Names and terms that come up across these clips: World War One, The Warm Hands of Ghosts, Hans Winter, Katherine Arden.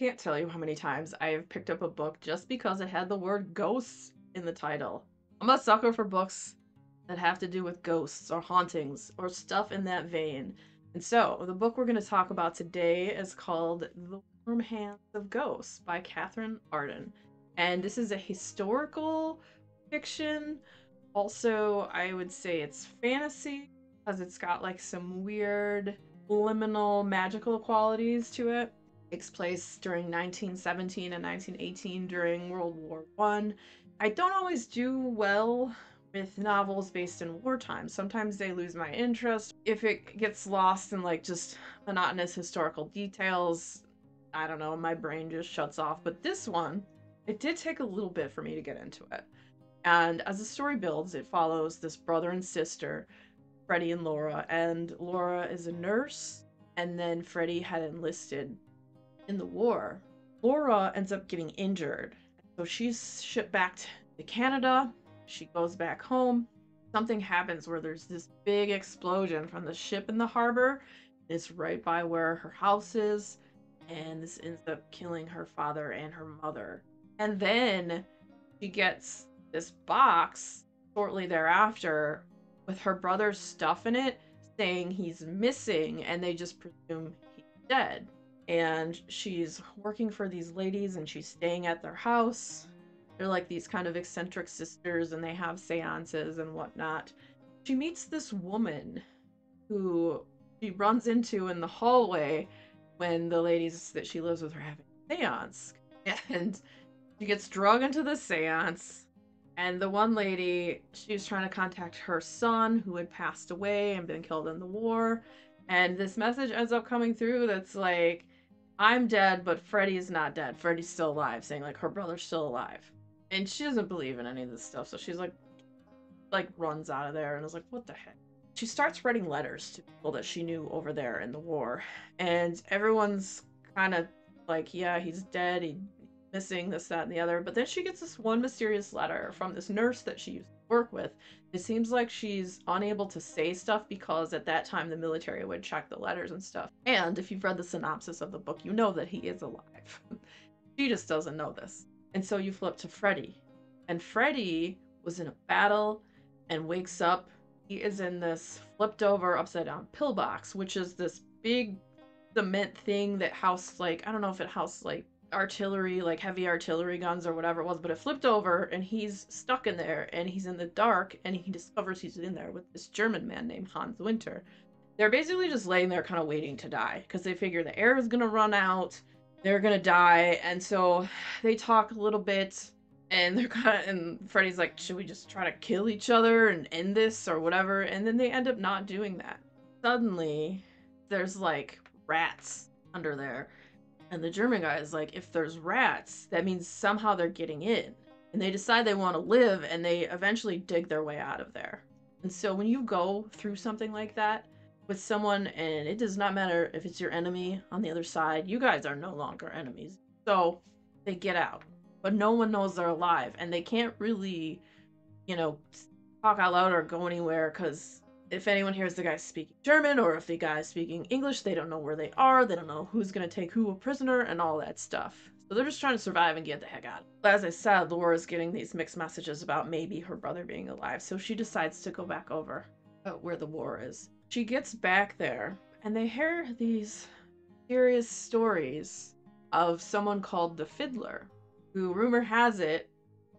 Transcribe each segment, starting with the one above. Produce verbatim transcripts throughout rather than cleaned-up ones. can't tell you how many times I have picked up a book just because it had the word ghosts in the title. I'm a sucker for books that have to do with ghosts or hauntings or stuff in that vein. And so, the book we're going to talk about today is called The Warm Hands of Ghosts by Katherine Arden. And this is a historical fiction. Also, I would say it's fantasy because it's got like some weird liminal magical qualities to it. It takes place during nineteen seventeen and nineteen eighteen during World War One. I don't always do well with novels based in wartime. Sometimes they lose my interest. If it gets lost in like just monotonous historical details, I don't know, my brain just shuts off. But this one, it did take a little bit for me to get into it. And as the story builds, it follows this brother and sister, Freddie and Laura. And Laura is a nurse, and then Freddie had enlisted in the war. Laura ends up getting injured, so she's shipped back to Canada. She goes back home. Something happens where there's this big explosion from the ship in the harbor. It's right by where her house is, and this ends up killing her father and her mother. And then she gets this box shortly thereafter with her brother's stuff in it saying he's missing, and they just presume he's dead. And she's working for these ladies and she's staying at their house. They're like these kind of eccentric sisters, and they have seances and whatnot. She meets this woman who she runs into in the hallway when the ladies that she lives with are having a seance. And she gets drugged into the seance. And the one lady, she was trying to contact her son who had passed away and been killed in the war. And this message ends up coming through that's like, I'm dead, but Freddie's not dead. Freddie's still alive, saying like her brother's still alive. And she doesn't believe in any of this stuff, so she's like, like runs out of there and is like, what the heck? She starts writing letters to people that she knew over there in the war. And everyone's kind of like, yeah, he's dead, he's missing, this, that, and the other. But then she gets this one mysterious letter from this nurse that she used to work with. It seems like she's unable to say stuff because at that time the military would check the letters and stuff. And if you've read the synopsis of the book, you know that he is alive. She just doesn't know this. And so you flip to Freddie. And Freddie was in a battle and wakes up. He is in this flipped over, upside down pillbox, which is this big cement thing that housed like, I don't know if it housed like artillery, like heavy artillery guns or whatever it was, but it flipped over and he's stuck in there and he's in the dark, and he discovers he's in there with this German man named Hans Winter. They're basically just laying there kind of waiting to die because they figure the air is going to run out, they're going to die, and so they talk a little bit and they're kind of, and Freddie's like, should we just try to kill each other and end this or whatever? And then they end up not doing that. Suddenly there's like rats under there. And the German guy is like, if there's rats, that means somehow they're getting in. And they decide they want to live, and they eventually dig their way out of there. And so when you go through something like that with someone, and it does not matter if it's your enemy on the other side, you guys are no longer enemies. So they get out, but no one knows they're alive, and they can't really, you know, talk out loud or go anywhere because if anyone hears the guy speaking German or if the guy's speaking English, they don't know where they are. They don't know who's going to take who a prisoner and all that stuff. So they're just trying to survive and get the heck out. As I said, Laura's getting these mixed messages about maybe her brother being alive. So she decides to go back over uh, where the war is. She gets back there and they hear these serious stories of someone called the Fiddler, who rumor has it,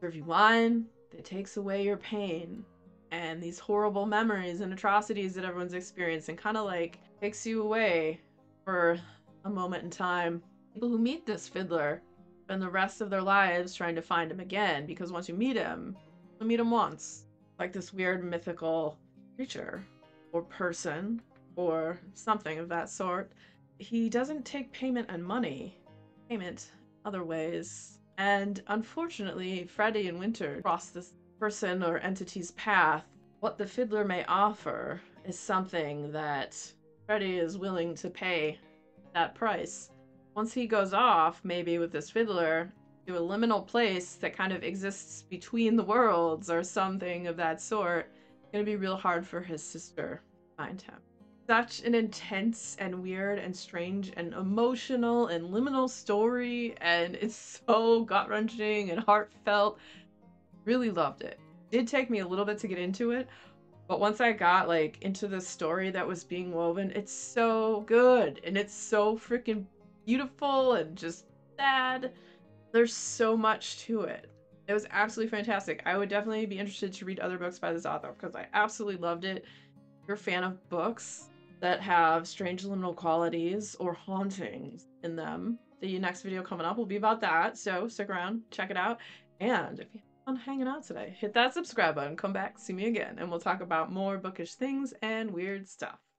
serves you wine that takes away your pain, and these horrible memories and atrocities that everyone's experiencing kind of like takes you away for a moment in time. People who meet this Fiddler spend the rest of their lives trying to find him again, because once you meet him, you meet him once. Like this weird mythical creature or person or something of that sort. He doesn't take payment and money, payment other ways. And unfortunately, Freddie and Winter cross this person or entity's path. What the Fiddler may offer is something that Freddie is willing to pay that price. Once he goes off, maybe with this Fiddler, to a liminal place that kind of exists between the worlds or something of that sort, it's going to be real hard for his sister to find him. such an intense and weird and strange and emotional and liminal story, and it's so gut-wrenching and heartfelt. Really loved it. It did take me a little bit to get into it, but once I got like into the story that was being woven, it's so good and it's so freaking beautiful and just sad. There's so much to it. It was absolutely fantastic. I would definitely be interested to read other books by this author because I absolutely loved it. If you're a fan of books that have strange liminal qualities or hauntings in them, the next video coming up will be about that. So stick around, check it out. And if you have fun hanging out today, hit that subscribe button, come back, see me again, and we'll talk about more bookish things and weird stuff.